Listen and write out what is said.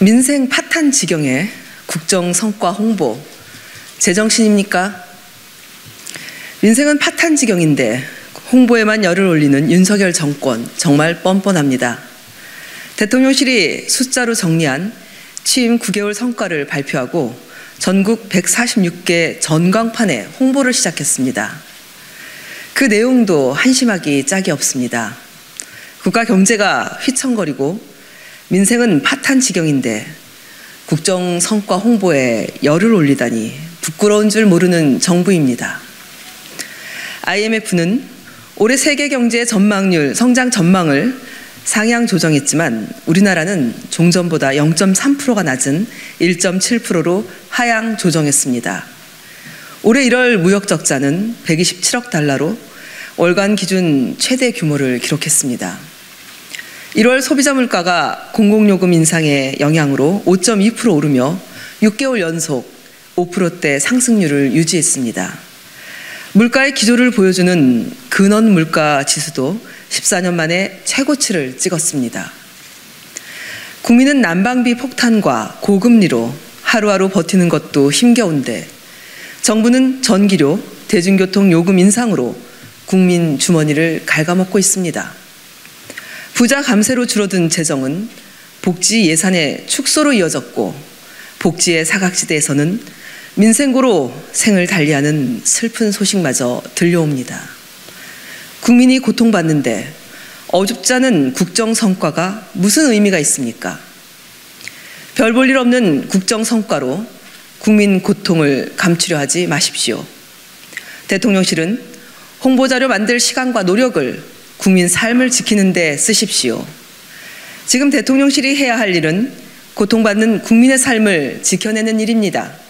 민생 파탄 지경에 국정 성과 홍보, 제정신입니까? 민생은 파탄 지경인데 홍보에만 열을 올리는 윤석열 정권, 정말 뻔뻔합니다. 대통령실이 숫자로 정리한 취임 9개월 성과를 발표하고 전국 146개 전광판에 홍보를 시작했습니다. 그 내용도 한심하기 짝이 없습니다. 국가 경제가 휘청거리고 민생은 파탄 지경인데 국정 성과 홍보에 열을 올리다니 부끄러운 줄 모르는 정부입니다. IMF는 올해 세계 경제 전망률, 성장 전망을 상향 조정했지만 우리나라는 종전보다 0.3%가 낮은 1.7%로 하향 조정했습니다. 올해 1월 무역 적자는 127억 달러로 월간 기준 최대 규모를 기록했습니다. 1월 소비자 물가가 공공요금 인상의 영향으로 5.2% 오르며 6개월 연속 5%대 상승률을 유지했습니다. 물가의 기조를 보여주는 근원 물가 지수도 14년 만에 최고치를 찍었습니다. 국민은 난방비 폭탄과 고금리로 하루하루 버티는 것도 힘겨운데 정부는 전기료, 대중교통 요금 인상으로 국민 주머니를 갉아먹고 있습니다. 부자 감세로 줄어든 재정은 복지 예산의 축소로 이어졌고 복지의 사각지대에서는 민생고로 생을 달리하는 슬픈 소식마저 들려옵니다. 국민이 고통받는데 어줍잖은 국정 성과가 무슨 의미가 있습니까? 별 볼 일 없는 국정 성과로 국민 고통을 감추려 하지 마십시오. 대통령실은 홍보자료 만들 시간과 노력을 국민 삶을 지키는 데 쓰십시오. 지금 대통령실이 해야 할 일은 고통받는 국민의 삶을 지켜내는 일입니다.